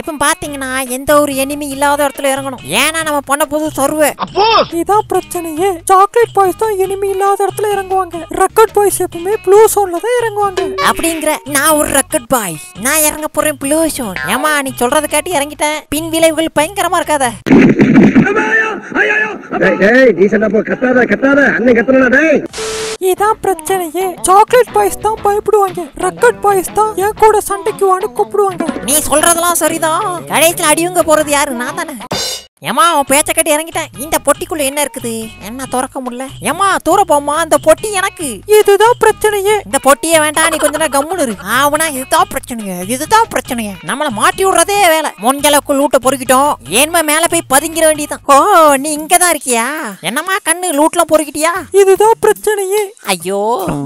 இப்போ பாத்தீங்கன்னா எந்த ஒரு எனிமி இல்லாத இடத்துல இறங்கணும். ஏனா நம்ம பண்ண போது சர்வே. அப்போ இதான் பிரச்சனையே. சாக்லேட் பாய்ஸ் தான் எனிமி இல்லாத இடத்துல இறங்குவாங்க. ரக்கட் பாய்ஸ் எப்பவுமே ப்ளூ சோன்ல தான் இறங்குவாங்க. அப்படிங்கற நான் ஒரு ரக்கட் பாய். நான் இறங்க போறேன் ப்ளூ சோன். ஏமா நீ சொல்றத கேட்டி இறங்கிட்டேன். பின் விளைவுகள் பயங்கரமா இருக்காதே. டேய் நீ சண்டை போ கத்தாத அண்ணன் கத்தனடா டேய். இதான் பிரச்சனையே. சாக்லேட் பாய்ஸ் தான் பயப்படுவாங்க. ரக்கட் பாய்ஸ் தான் என் கூட சண்டைக்கு வான்னு கூப்பிடுவாங்க. நீ சொல்றதெல்லாம் சரிதான். கடைசில அடியுங்க போறது யாரு? நான் தானே. ஏமா அவன் பேச்ச கட்டி இறங்கிட்டேன். இந்த பொட்டிக்குள்ள என்ன இருக்குது? என்ன திறக்க முடியல. ஏமா தூர போமா, அந்த பொட்டி எனக்கு. இதுதான் பிரச்சனையே. இந்த பொட்டியே வேண்டாம், நீ கொஞ்ச நேரம் கம்முன்னு இரு. ஆனா இதுதான் பிரச்சனையே, இதுதான் பிரச்சனையே. நம்மள மாட்டி விடுறதே வேலை. மொஞ்சலக்குள் லூட்ட பொறுக்கிட்டோம். ஏன்மா மேல போய் பதுங்கிற வேண்டியதான். ஓ நீ இங்கதான் இருக்கியா? என்னமா கண்ணு லூட்லாம் பொறுக்கிட்டியா? இதுதான் பிரச்சனையே. ஐயோ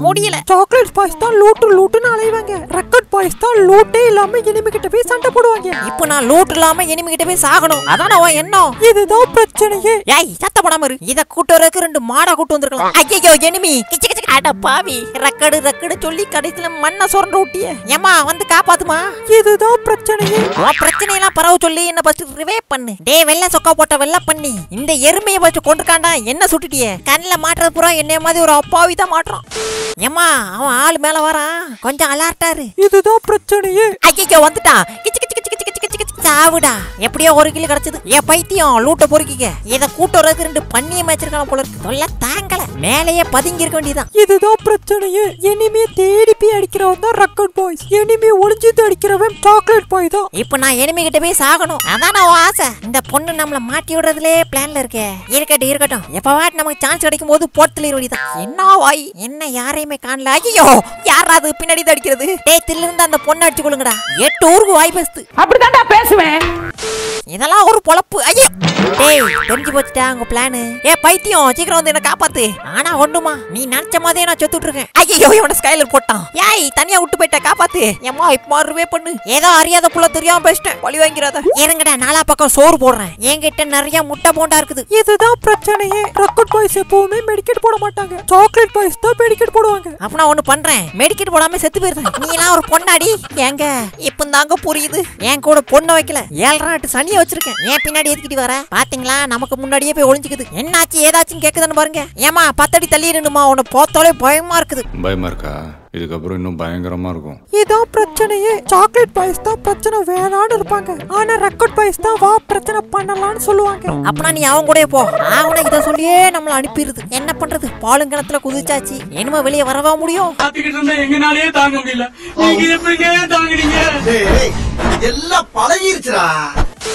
முடியல. சாக்லேட் பாய்ஸ் தான் லூட்டுன்னு அலைவாங்க. ரக்கட் பாய்ஸ் தான் லூட்டே இல்லாம இனிமேக்கிட்ட போய் சண்டை போடுவாங்க. இப்ப நான் லூட் இல்லாம இனிமேக்கிட்ட போய் சாகணும், அதான் அவன் என்ன. இதுதான் பிரச்சனையே. ஏய் சத்த போடாம இரு. இத கூட்டறதுக்கு ரெண்டு மாடை கூட்டி வந்திருக்கலாம். ஐயோ எனிமி கிச்சு கிச்சு. அட பாவி, ரக்கடு சொல்லி கடைசில மண்ணை சொரண்ட ஊட்டியே. ஏமா வந்து காப்பாத்துமா. இதுதான் பிரச்சனையே. வா பிரச்சனை எல்லாம் பரவ சொல்லி என்ன பஸ்ட் ரிவைவ் பண்ணு. டேய் வெல்ல சொக்க போட்ட வெல்ல பண்ணி இந்த எருமையை வச்சு கொன்றுகாண்டா. என்ன சுட்டுட்டியே? கண்ணல மாட்டறது புறா என்னைய மாதிரி ஒரு அப்பாவி தான் மாட்டறான். ஏமா அவன் ஆளு மேல வரான், கொஞ்சம் அலர்ட்டா இரு. இதுதான் பிரச்சனையே. ஐயோ வந்துட்டா. கிச்சு கிச்சு கிச்சு கிச்சு கிச்சு கிச்சு. சாவுடா. எப்படியோ ஒரு கிலோ கிடைச்சது. ஏ பைத்தியம் லூட்ட பொறுக்கிக்க. இதை கூட்டுறதுக்கு ரெண்டு பண்ணியை மேய்ச்சிருக்கான போல இருக்கு. தொல்ல தாங்கல, மேலேயே பதுங்கி இருக்க வேண்டியதான். இதுதான் பிரச்சனையே. எனிமியை தேடி போய் அடிக்கிறவன் தான் ரக்கட் பாய்ஸ். எனிமியை ஒளிஞ்சிட்டு அடிக்கிறவன் சாக்லேட் பாய் தான். இப்போ நான் எனிமி கிட்ட போய் சாகணும், அதான் அவன் ஆசை. இந்த பொண்ணு நம்மள மாட்டி விடுறதுலே பிளான்ல இருக்கே. இருக்கட்டும், எப்பவாட்டு நமக்கு சான்ஸ் கிடைக்கும் போது போட்டுல வேண்டியதான். என்ன வாய், என்ன யாரையுமே காணல. ஐயோ யாராவது பின்னாடி தான் அடிக்கிறது. டேய் தில்லிருந்து அந்த பொண்ணை அடிச்சு கொள்ளுங்கடா. 8 ஊருக்கு வாய் பேசுது. அப்படிதான்டா பேசுவேன். இதெல்லாம் ஒரு பொழப்பு. ஐயா டேய் தெரிஞ்சு போச்சுடா உங்க பிளானு. ஏ பைத்தியம் சீக்கிரம் வந்து என்ன காப்பாத்து. ஆனா ஒண்ணுமா, நீ நினைச்ச மாதிரியே நான் செத்துட்டு இருக்கேன். ஐயோ இவன ஸ்கைலர் போட்டான். ஏய் தனியா விட்டு போயிட்ட, காப்பாத்து. ஏமா இப்ப ரிவே பண்ணு. ஏதோ அறியாத புள்ள தெரியாம பேசிட்டேன், பழி வாங்கிறத. இறங்கடா நாலா பக்கம் சோறு போடுறேன். என்கிட்ட நிறைய முட்டை போண்டா இருக்குது. இதுதான் பிரச்சனையே. ரக்கட் பாய்ஸ் எப்பவுமே மெடிக்கெட் போட மாட்டாங்க. சாக்லேட் பாய்ஸ் தான் மெடிக்கெட் போடுவாங்க. அப்ப நான் ஒண்ணு பண்றேன், மெடிக்கெட் போடாம செத்து போயிருந்தேன். நீ எல்லாம் ஒரு பொண்ணாடி. ஏங்க இப்ப தாங்க புரியுது, என் கூட பொண்ணை வைக்கல 7.5 நாட்டு சனிய வச்சிருக்கேன். ஏன் பின்னாடி எதுக்கிட்டு வர? பாத்தீங்களா நமக்கு முன்னாடியே போய் ஒளிஞ்சுக்குது. என்னாச்சு ஏதாச்சும் கேக்குதுன்னு பாருங்க. ஏமா 10 அடி தள்ளி நின்னுமா. உன்னை போத்தாலே பயமா இருக்குது. பயமா இருக்கா? இதுக்கப்புறம் இன்னும் பயங்கரமா இருக்கும். இதான் பிரச்சனையே. சாக்லேட் பாய்ஸ் தான் பிரச்சனை வேணான்னு இருப்பாங்க. ஆனா ரக்கட் பாய்ஸ் தான் வா பிரச்சனை பண்ணலாம்னு சொல்லுவாங்க. அப்பனா நீ அவங்க கூட போ. அவனை இதை சொல்லியே நம்மள அனுப்பிடுது. என்ன பண்றது, பாலுங்கணத்துல குதிச்சாச்சு. என்னமா வெளியே வரவா முடியும்? எங்கனாலே தாங்க முடியல. எல்லாம் பழகிருச்சுடா.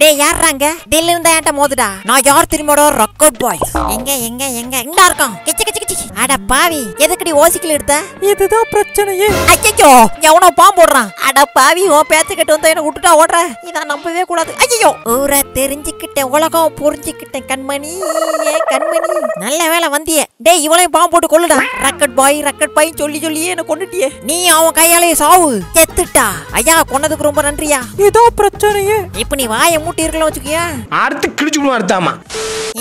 டேய் யாராங்க தில்ல இருந்தா ஏன்ட்ட மோதுடா. நான் யார் திரும்படா? Rugged boys. எங்க எங்க எங்க இங்க இருக்கான். கிச்சு கிச்சு கிச்சு. அட பாவி எதுக்குடி ஓசிக்கல எடுத்த? இதுதான் பிரச்சனையே. ஐயோ எவனோ பாம்பு போடுறான். அட பாவி ஓ பேச்ச கேட்டு வந்து என்ன விட்டுட்டா ஓடுற. இதான் நம்பவே கூடாது. ஐயோ ஊரே தெரிஞ்சிக்கிட்டேன், உலகம் புரிஞ்சிக்கிட்டேன். கண்மணி ஏ கண்மணி, நல்ல வேளை வந்தியே. டேய் இவளையும் பாம்பு போட்டு கொல்லுடா. ரக்கட் பாய் சொல்லியே என்ன கொன்னுட்டியே. நீ அவன் கையாலே சாவு. செத்துட்டா. ஐயா கொன்னதுக்கு ரொம்ப நன்றியா. இதான் பிரச்சனையே. இப்ப நீ வாயை மூட்டி இருக்கலாம் வச்சுக்கியா, அடுத்து கிழிச்சுக்கணும். அடுத்தாமா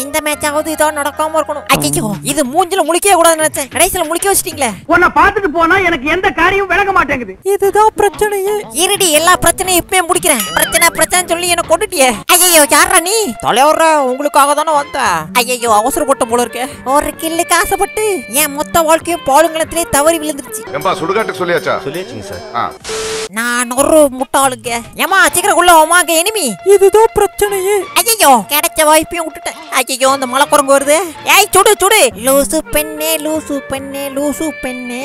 இந்த மேட்சாவது இதோ நடக்காம இருக்கணும். ஐயோ இது மூஞ்சில முழிக்கவே கூடாதுன்னு நினைச்சேன், கடைசில முழிக்க வச்சிட்டீங்களே. உன்னை பார்த்துட்டு போனா எனக்கு எந்த காரியமும் விளங்க மாட்டேங்குது. இதுதான் பிரச்சனையே. இருடி எல்லா பிரச்சனையும் இப்பவே முடிக்கிறேன். பிரச்சனை சொல்லி என்ன கொண்டுட்டியே. ஐயோ யாரா நீ? தலைவரே உங்களுக்காக தானே வந்தேன். ஐயோ அவசரப்பட்ட போல இருக்கே. ஒரு கில்லுக்கு ஆசைப்பட்டு என் மொத்த வாழ்க்கையும் பாலுங்கலத்திலே தவறி விழுந்துருச்சு. ஏம்பா சுடுகாட்டுக்கு சொல்லியாச்சா? சொல்லியாச்சுங்க சார். நான் ஒரு முட்டாளுங்க. ஏமா சீக்கிரம் உள்ள ஓமாங்க எனிமி. இதுதான் பிரச்சனையே. ஐயோ கிடைச்ச வாய்ப்பையும் விட்டுட்டேன். ஐயோ அந்த மலை குரங்கு வருது. ஏய் சுடு சுடு. லூசு பெண்ணே லூசு பெண்ணே லூசு பெண்ணே.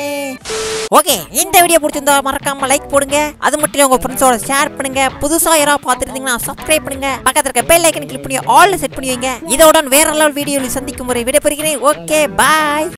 ஓகே இந்த வீடியோ பிடிச்சிருந்தா மறக்காம லைக் போடுங்க. அது மட்டும் இல்ல உங்க ஃப்ரெண்ட்ஸோட ஷேர் பண்ணுங்க. புதுசா யாராவது பார்த்துருந்தீங்கன்னா சப்ஸ்கிரைப் பண்ணுங்க. பக்கத்துல இருக்க பெல் ஐக்கனை கிளிக் பண்ணி ஆல் செட் பண்ணி வைங்க. இதோட வேற லெவல் வீடியோவில் சந்திக்கும் முறை விடைபெறுகிறேன். ஓகே பாய்.